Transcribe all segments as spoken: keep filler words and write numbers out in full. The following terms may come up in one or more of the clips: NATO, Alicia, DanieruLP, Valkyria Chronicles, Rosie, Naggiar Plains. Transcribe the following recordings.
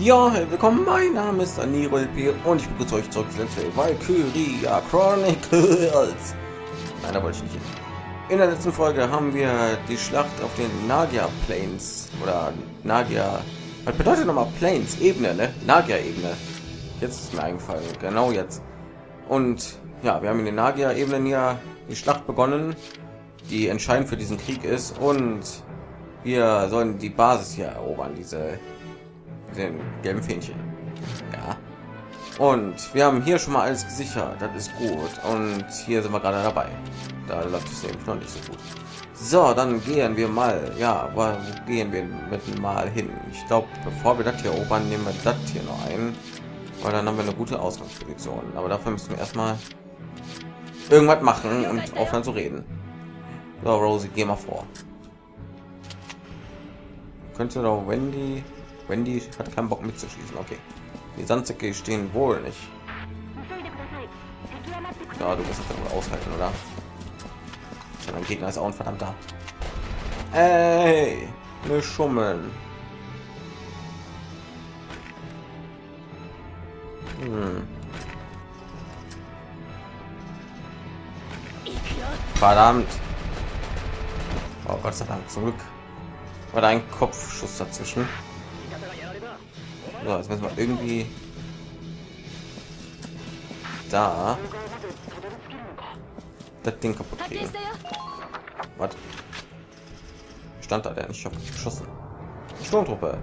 Ja, willkommen, mein Name ist DanieruLP und ich begrüße euch zurück zu Valkyria Chronicles. Nein, da wollte ich nicht hin. In der letzten Folge haben wir die Schlacht auf den Naggiar Plains oder Naggiar... Was bedeutet nochmal Plains? Ebene, ne? Naggiar-Ebene. Jetzt ist mir eingefallen, genau jetzt. Und ja, wir haben in den Naggiar-Ebenen ja die Schlacht begonnen, die entscheidend für diesen Krieg ist. Und wir sollen die Basis hier erobern, diese... den gelben Fähnchen. Ja. Und wir haben hier schon mal alles gesichert. Das ist gut. Und hier sind wir gerade dabei. Da läuft es eben noch nicht so gut. So, dann gehen wir mal. Ja, wo gehen wir mit mal hin? Ich glaube, bevor wir das hier erobern, nehmen wir das hier noch ein. Weil dann haben wir eine gute Ausgangsposition. Aber dafür müssen wir erstmal irgendwas machen und aufhören zu reden. So, Rosie, geh mal vor. Könnte doch Wendy... Wendy hat keinen Bock mitzuschießen, okay. Die Sandsäcke stehen wohl nicht. Ja, du musst es wohl aushalten, oder? Ja, mein Gegner ist auch ein verdammter. Ey, wir schummeln. Hm. Verdammt. Oh Gott sei Dank, zurück. War da ein Kopfschuss dazwischen? So, jetzt müssen wir irgendwie da das Ding kaputt kriegen. Was? Stand da, der nicht geschossen. Sturmtruppe.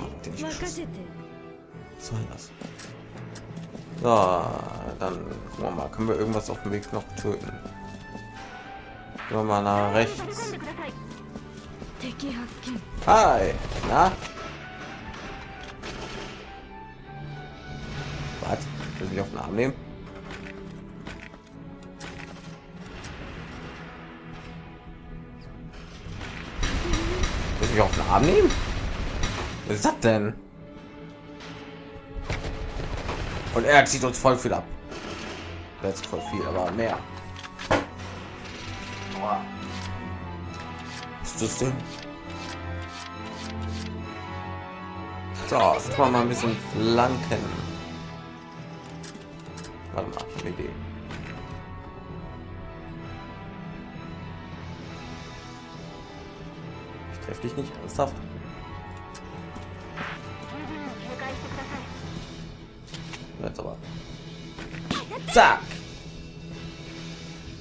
Hat den nicht geschossen. Was soll das? So, dann gucken wir mal. Können wir irgendwas auf dem Weg noch töten? Gehen wir mal nach rechts. Hi! Na? Will ich auf den Arm nehmen? Will ich auf den Arm nehmen? Was ist das denn? Und er zieht uns voll viel ab. Jetzt voll viel, aber mehr. Was ist das denn? So, jetzt machen wir mal ein bisschen flanken. Warte mal, ich habe eine Idee. Ich treffe dich nicht ernsthaft. Jetzt aber. Zack!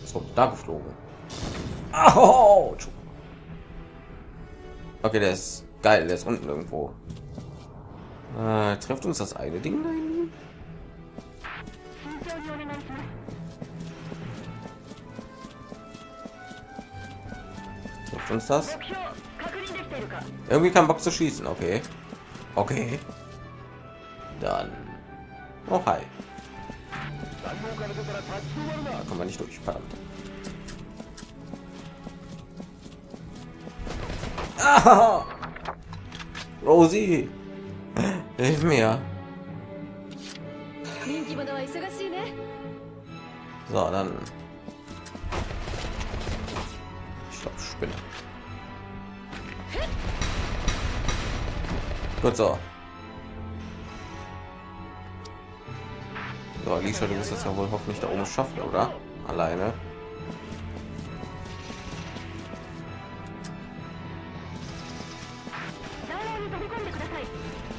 So, da geflogen. Au! Okay, der ist geil, der ist unten irgendwo. Äh, trifft uns das eine Ding da hinten? Uns das irgendwie kein Bock zu schießen, okay, okay, dann oh hi, da kann man nicht durch, verdammt. Ah! Rosie, hilf mir. So, dann ich glaube Spinne. Gut so. So, Alicia, du wirst das ja wohl hoffentlich da oben schaffen, oder? Alleine.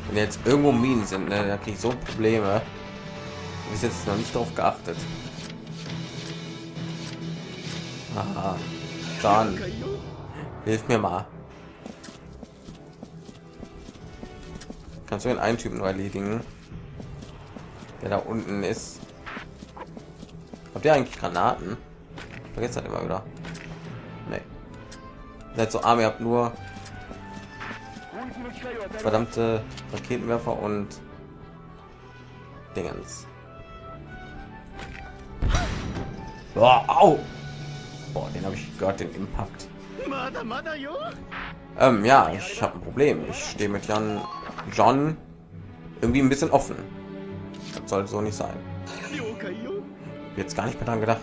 Wenn jetzt irgendwo Minen sind, ne, da kriege ich so Probleme. Bis jetzt noch nicht darauf geachtet. Aha. Dann hilf mir mal. Kannst du den einen Typen nur erledigen, der da unten ist? Habt ihr eigentlich Granaten? Ich vergesse halt immer wieder. Nee. Seid so arm, ihr habt nur verdammte Raketenwerfer und Dingens. Oh, au! Boah, den habe ich gehört, den Impact. Ähm, ja, ich habe ein Problem. Ich stehe mit Jan John irgendwie ein bisschen offen. Das sollte so nicht sein. Jetzt gar nicht mehr dran gedacht.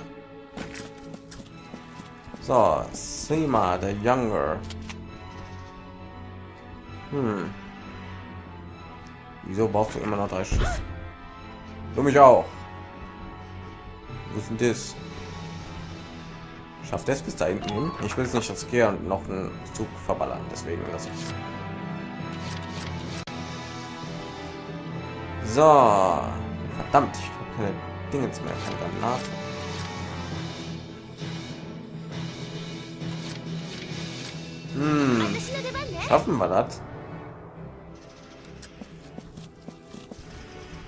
So, Sima the Younger. Hm. Wieso brauchst du immer noch drei Schuss? Du mich auch. Wo ist denn das? Schafft es bis dahin? Ich will es nicht riskieren und noch einen Zug verballern, deswegen lasse ich. So, verdammt, ich habe keine Dinge mehr, keine Granate. Hm. Schaffen wir das?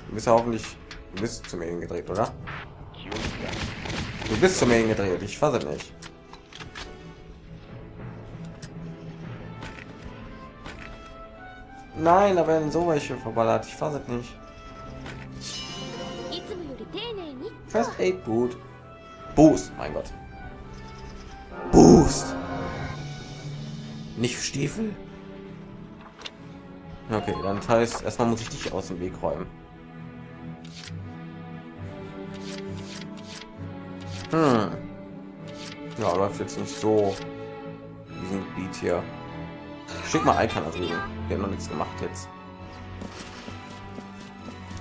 Du bist ja hoffentlich, du bist zu mir hingedreht, oder? Du bist zu mir hingedreht, ich fasse nicht. Nein, da werden so welche verballert, ich fasse nicht. First Aid Boot. Boost, mein Gott. Boost. Nicht Stiefel? Okay, dann heißt, erstmal muss ich dich aus dem Weg räumen. Hm. Ja, läuft jetzt nicht so diesem Gebiet hier. Schick mal Icon da drüben. Wir haben noch nichts gemacht jetzt.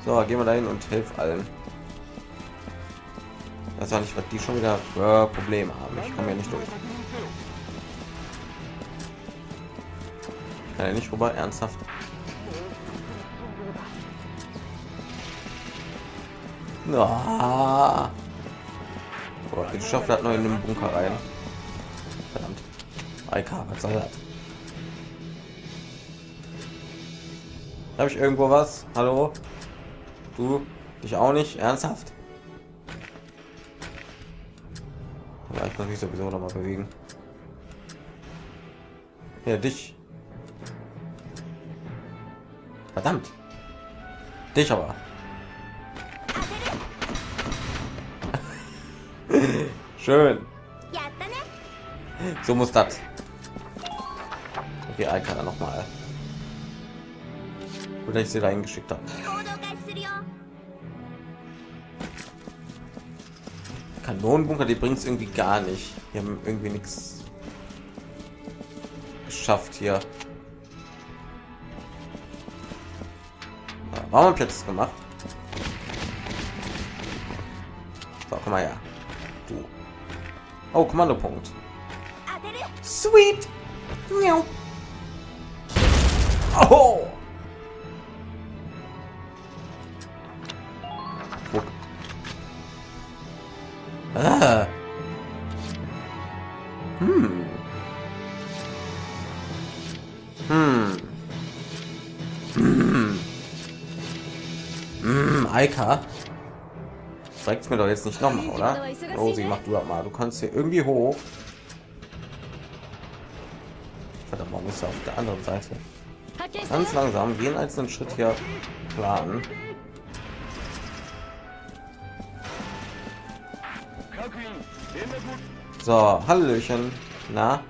So, gehen wir dahin und hilf allen. Das war nicht, was die schon wieder für Probleme haben. Ich komme ja nicht durch. Ich kann ja nicht rüber, ernsthaft. Na. Oh, die Schaffel hat noch in den Bunker rein. Verdammt. I K, was soll das? Habe ich irgendwo was? Hallo? Du? Dich auch nicht? Ernsthaft? Ja, ich muss mich sowieso noch mal bewegen. Ja, dich. Verdammt. Dich aber. Schön. So muss das. Okay, Alter, noch mal. Oder ich sie da hingeschickt habe. Kanonenbunker, die bringt es irgendwie gar nicht. Wir haben irgendwie nichts geschafft hier. Warum Platz gemacht? So, komm mal her. Du. Oh, Kommandopunkt. Sweet. Oh. Ah. Hm. Hm. Hm. Hm, Aika. Zeigt's mir doch jetzt nicht nochmal, oder? Rosie, mach du das mal. Du kannst hier irgendwie hoch. Verdammt, man muss ja auf der anderen Seite. Ganz langsam, jeden einzelnen Schritt hier planen. So, Hallöchen. Na?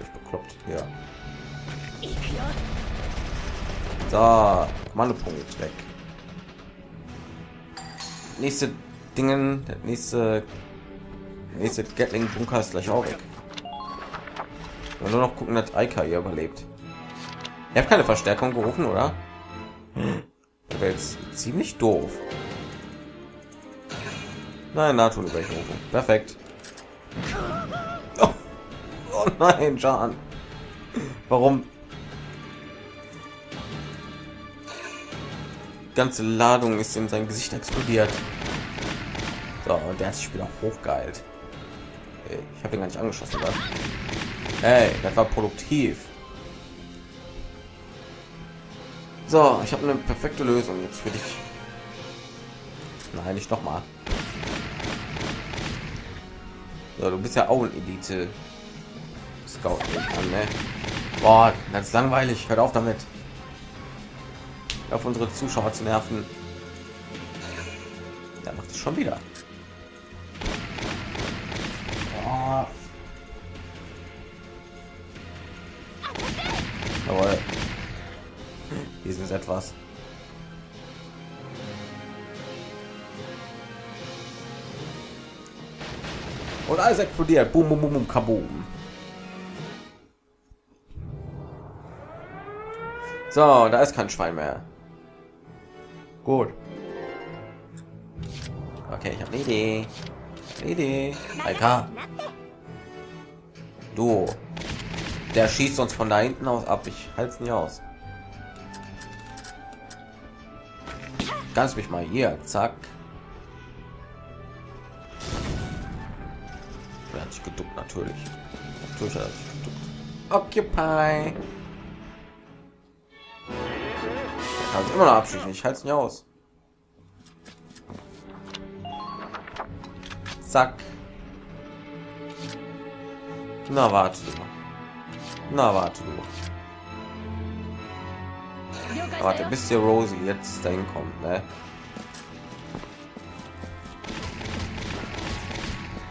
Ich bekloppt hier. So, Kommandopunkt weg. Nächste Dingen, der nächste nächste Gatling Bunker ist gleich auch weg. Und nur noch gucken, dass Aika hier überlebt. Ihr habt keine Verstärkung gerufen, oder? Das wäre jetzt ziemlich doof. Nein, NATO Überwachung. Perfekt. Oh, oh nein, Jan. Warum? Die ganze Ladung ist in sein Gesicht explodiert. So, und der hat sich wieder hochgeheilt. Ich habe ihn gar nicht angeschossen, oder? Hey, das war produktiv. So, ich habe eine perfekte Lösung jetzt für dich. Nein, nicht nochmal. So, du bist ja auch ein Elite Scout, ne? Boah, ganz langweilig, hört auf damit, auf unsere Zuschauer zu nerven. Da macht es schon wieder. Boah. Jawohl. Hier ist etwas. Und alles explodiert. Boom, boom, boom, boom, kaboom. So, da ist kein Schwein mehr. Gut. Okay, ich habe eine Idee. Eine Idee. Alter. Du. Der schießt uns von da hinten aus ab. Ich halte es nicht aus. Ganz mich mal hier. Zack. Er hat sich geduckt, natürlich. Natürlich hat er sich geduckt. Occupy. Er kann es immer noch abschießen. Ich halte es nicht aus. Zack. Na, warte du. Na, warte du. Na, warte, bis die Rosie jetzt dahin kommt, ne?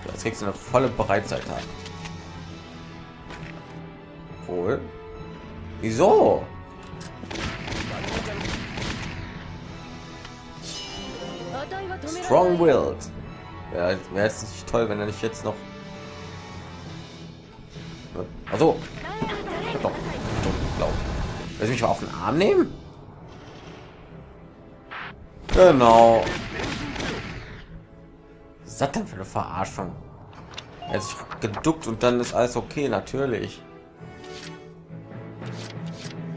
Jetzt kriegst du eine volle Bereitzeit haben. Wohl. Wieso? Strong-willed. Ja, wäre es nicht toll, wenn er nicht jetzt noch. Also, doch, doch, glaub. Willst du mich mal auf den Arm nehmen? Genau. Was ist das denn für eine Verarschung? Er hat sich geduckt und dann ist alles okay, natürlich.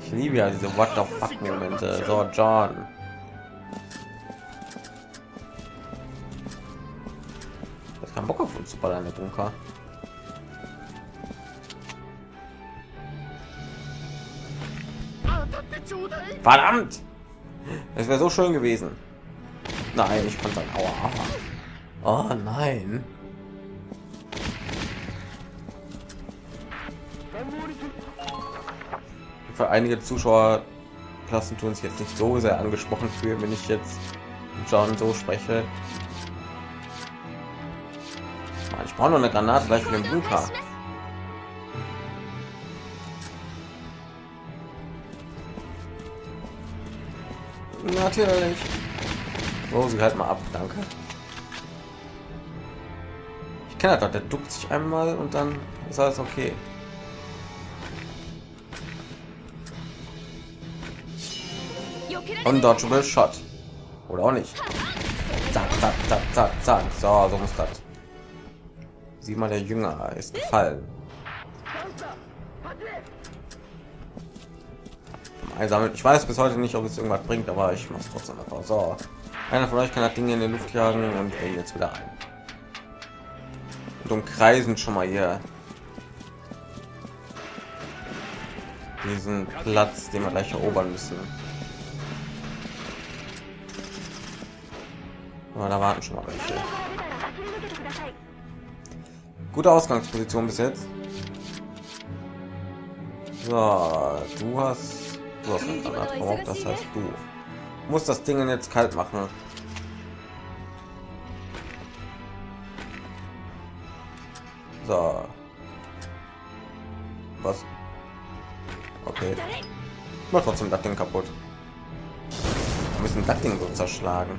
Ich liebe ja diese What the fuck Momente. So, John. Das kann Bock auf uns zu ballern, der Bunker. Verdammt! Es wäre so schön gewesen. Nein, ich konnte dann. Aua, aua. Oh nein. Für einige Zuschauerklassen tun sich jetzt nicht so sehr angesprochen fühlen, wenn ich jetzt John so spreche. Ich brauche noch eine Granate gleich für den Bunker. Natürlich. Oh, sie halt mal ab, danke. Ich kenne das, der duckt sich einmal und dann ist alles okay. Und dodgeable Shot. Oder auch nicht. Zack, zack, zack, zack, zack. So, so muss das. Sieh mal, der Jünger ist gefallen. Einsammelt. Ich weiß bis heute nicht, ob es irgendwas bringt, aber ich mache es trotzdem einfach. So, einer von euch kann das Ding in die Luft jagen und ey, jetzt wieder ein. Und umkreisen schon mal hier diesen Platz, den wir gleich erobern müssen. Aber da warten schon mal welche. Gute Ausgangsposition bis jetzt. So, du hast. Du hast einen Granatbauch, das heißt, du musst das Ding jetzt kalt machen. So. Was? Okay. Mach trotzdem das Ding kaputt. Wir müssen das Ding so zerschlagen.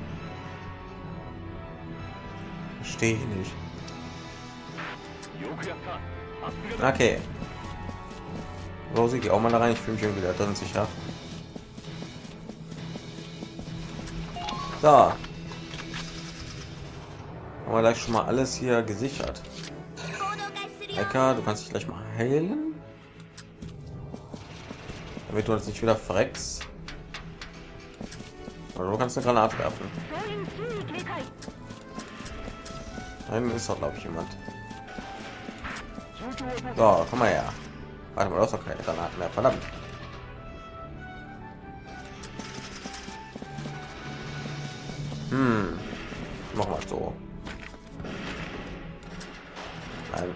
Verstehe ich nicht. Okay. Rosie, geh auch mal da rein, ich fühle mich irgendwie da drin sicher. So. Haben wir gleich schon mal alles hier gesichert. Ecker, du kannst dich gleich mal heilen. Damit du uns nicht wieder verreckst. Oder du kannst eine Granate werfen. Nein, ist doch, glaube ich, jemand. So, komm mal her. Warte mal, das ist doch keine Granaten mehr, verdammt. Hm. Machen wir so. Nein.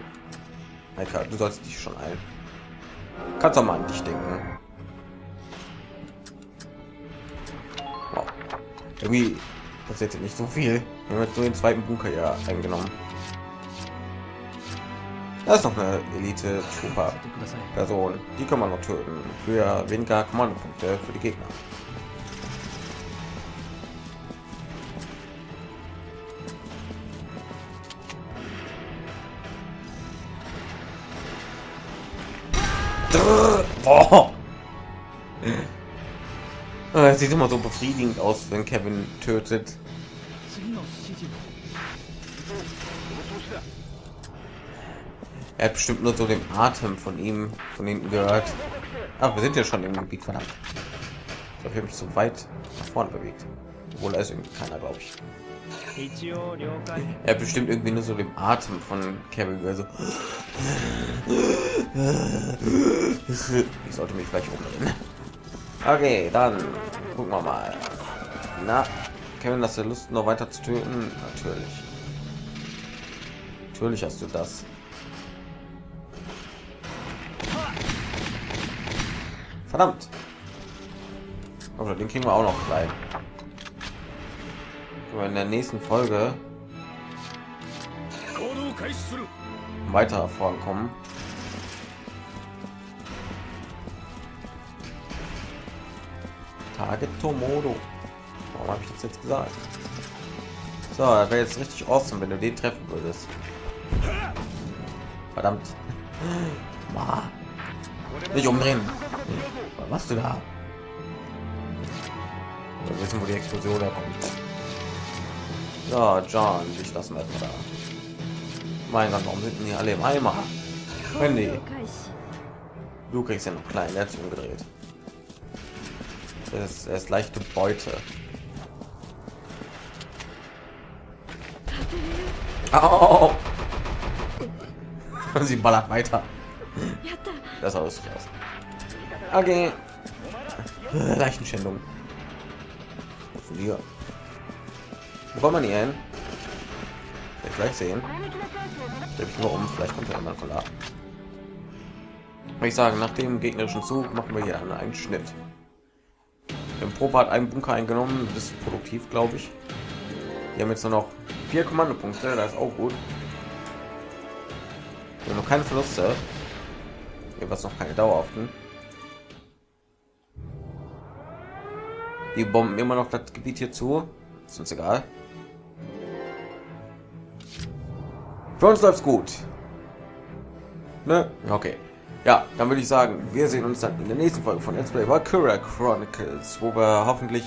Alter, du sollst dich schon ein. Kannst doch mal an dich denken. Wow. Irgendwie passiert jetzt nicht so viel. Wir haben jetzt nur den zweiten Bunker hier eingenommen. Das ist noch eine Elite-Trooper-Person. Die kann man noch töten. Für weniger Kommandopunkte für die Gegner. Es sieht immer so befriedigend aus, wenn Kevin tötet. Er hat bestimmt nur so den Atem von ihm von hinten gehört. Aber wir sind ja schon im Gebiet, verdammt. Ich habe mich so weit nach vorne bewegt. Obwohl, also irgendwie keiner, glaube ich. Er hat bestimmt irgendwie nur so den Atem von Kevin gehört. So. Ich sollte mich gleich umdrehen. Okay, dann gucken wir mal. Na, Kevin, hast du Lust, noch weiter zu töten? Natürlich. Natürlich hast du das. Verdammt. Aber den kriegen wir auch noch gleich. Aber in der nächsten Folge weiter vorankommen. Target Tomodo. Warum habe ich das jetzt gesagt? So, das wäre jetzt richtig awesome, wenn du den treffen würdest. Verdammt. Ma. Nicht umdrehen. Was machst du da? Wir wissen, wo die Explosion herkommt. Ja, John, ich lasse mal da. Mein Gott, warum sind die alle im Eimer? Handy. Du kriegst ja noch klein, der hat sich umgedreht. Das ist leichte Beute. Au! Sie ballert weiter. Das sah lustig aus. Okay. Leichenschändung. Hier. Wo wollen wir hier hin? Vielleicht gleich sehen. Dreh ich nur um, vielleicht kommt ja einmal von da. Ich sage, nach dem gegnerischen Zug machen wir hier einen Einschnitt. Im Probe hat einen Bunker eingenommen, das ist produktiv, glaube ich. Wir haben jetzt nur noch vier Kommandopunkte, das ist auch gut. Wir haben noch keine Verluste. Jedenfalls noch keine dauerhaften. Die bomben immer noch das Gebiet hier zu. Ist uns egal. Für uns läuft's gut. Ne? Okay. Ja, dann würde ich sagen, wir sehen uns dann in der nächsten Folge von Let's Play Valkyria Chronicles, wo wir hoffentlich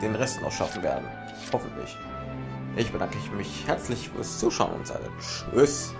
den Rest noch schaffen werden. Hoffentlich. Ich bedanke mich herzlich fürs Zuschauen und sage Tschüss.